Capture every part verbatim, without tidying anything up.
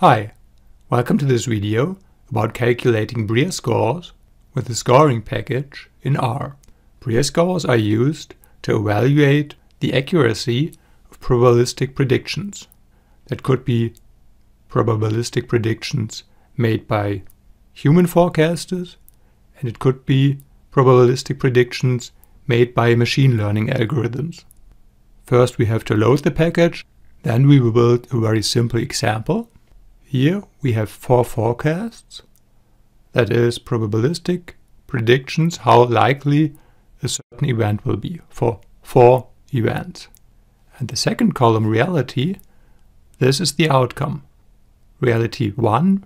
Hi, welcome to this video about calculating Brier scores with the scoring package in R. Brier scores are used to evaluate the accuracy of probabilistic predictions. That could be probabilistic predictions made by human forecasters, and it could be probabilistic predictions made by machine learning algorithms. First we have to load the package, then we will build a very simple example. Here we have four forecasts, that is probabilistic predictions how likely a certain event will be for four events. And the second column, reality, this is the outcome. Reality one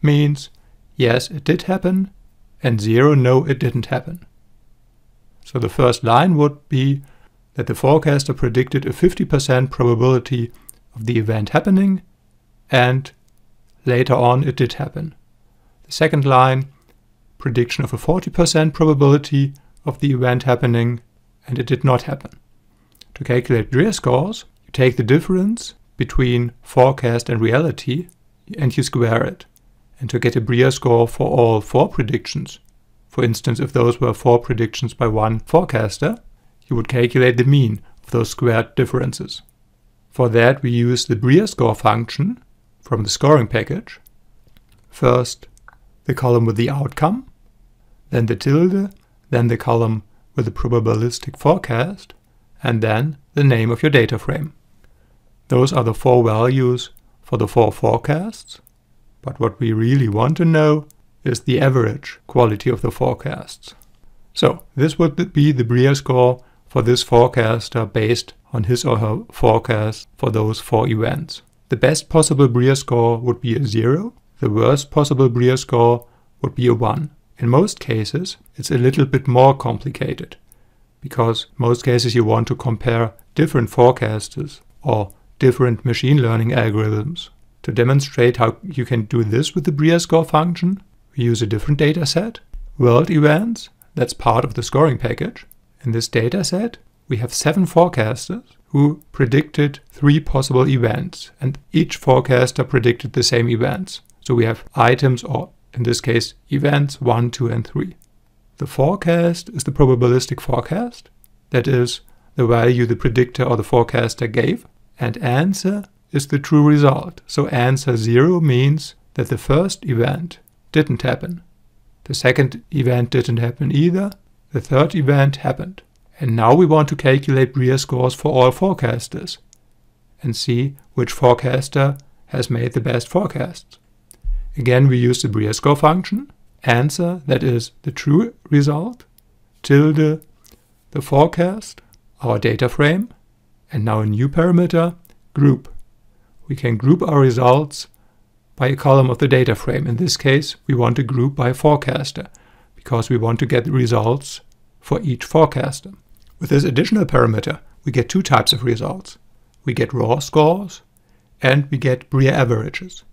means yes, it did happen, and zero, no, it didn't happen. So the first line would be that the forecaster predicted a fifty percent probability of the event happening, and later on it did happen. The second line, prediction of a forty percent probability of the event happening, and it did not happen. To calculate Brier scores, you take the difference between forecast and reality and you square it. And to get a Brier score for all four predictions, for instance if those were four predictions by one forecaster, you would calculate the mean of those squared differences. For that we use the Brier score function from the scoring package. First the column with the outcome, then the tilde, then the column with the probabilistic forecast, and then the name of your data frame. Those are the four values for the four forecasts, but what we really want to know is the average quality of the forecasts. So this would be the Brier score for this forecaster based on his or her forecast for those four events. The best possible Brier score would be a zero, the worst possible Brier score would be a one. In most cases it's a little bit more complicated, because in most cases you want to compare different forecasters or different machine learning algorithms. To demonstrate how you can do this with the Brier score function, we use a different dataset, world events, that's part of the scoring package. In this dataset we have seven forecasters who predicted three possible events, and each forecaster predicted the same events. So we have items, or in this case events one, two and three. The forecast is the probabilistic forecast, that is the value the predictor or the forecaster gave, and answer is the true result. So answer zero means that the first event didn't happen, the second event didn't happen either, the third event happened. And now we want to calculate Brier scores for all forecasters and see which forecaster has made the best forecasts. Again we use the Brier score function, answer, that is the true result, tilde, the forecast, our data frame, and now a new parameter, group. We can group our results by a column of the data frame. In this case we want to group by forecaster, because we want to get the results for each forecaster. With this additional parameter we get two types of results. We get raw scores and we get Brier averages.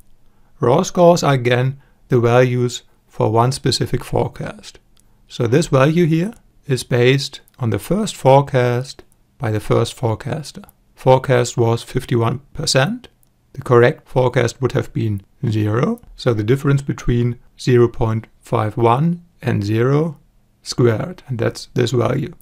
Raw scores are again the values for one specific forecast. So this value here is based on the first forecast by the first forecaster. Forecast was fifty-one percent. The correct forecast would have been zero, so the difference between zero point five one and zero squared, and that's this value.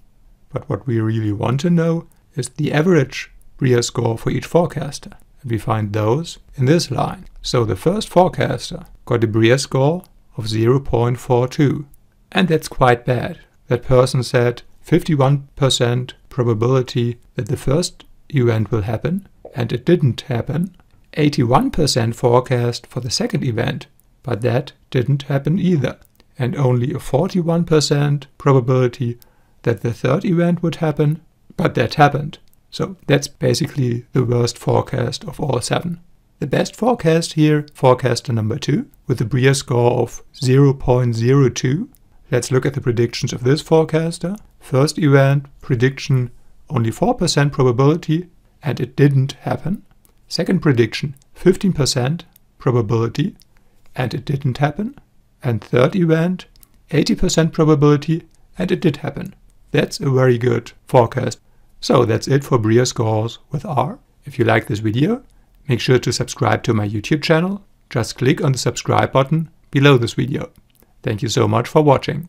But what we really want to know is the average Brier score for each forecaster, and we find those in this line. So the first forecaster got a Brier score of zero point four two, and that's quite bad. That person said fifty-one percent probability that the first event will happen, and it didn't happen. eighty-one percent forecast for the second event, but that didn't happen either, and only a forty-one percent probability that the third event would happen, but that happened. So that's basically the worst forecast of all seven. The best forecast here, forecaster number two, with a Brier score of zero point zero two. Let's look at the predictions of this forecaster. First event, prediction only four percent probability, and it didn't happen. Second prediction, fifteen percent probability, and it didn't happen. And third event, eighty percent probability, and it did happen. That's a very good forecast. So that's it for Brier scores with R. If you like this video, make sure to subscribe to my YouTube channel. Just click on the subscribe button below this video. Thank you so much for watching.